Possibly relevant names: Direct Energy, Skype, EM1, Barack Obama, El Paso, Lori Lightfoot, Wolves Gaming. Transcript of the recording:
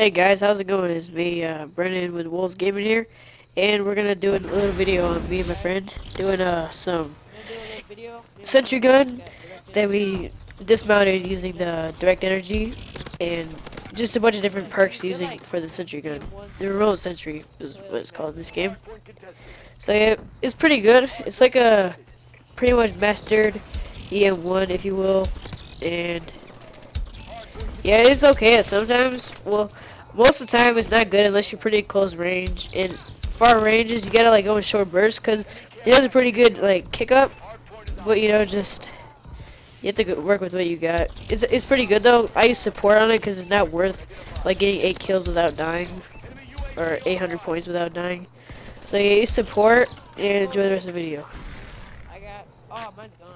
Hey guys, how's it going? It's me, Brendan with Wolves Gaming here, and we're gonna do a little video of me and my friend doing some sentry gun that we dismounted using the direct energy and just a bunch of different perks using for the sentry gun. The remote sentry is what it's called in this game. So yeah, it's pretty good. It's like a pretty much mastered EM1, if you will, and yeah, it's okay sometimes. Well, most of the time it's not good unless you're pretty close range, and far ranges you gotta like go in short bursts because it has a pretty good like kick up, but you know, just you have to work with what you got. It's pretty good though. I use support on it because it's not worth like getting 8 kills without dying or 800 points without dying. So yeah, use support and enjoy the rest of the video. I got, oh, mine's gone.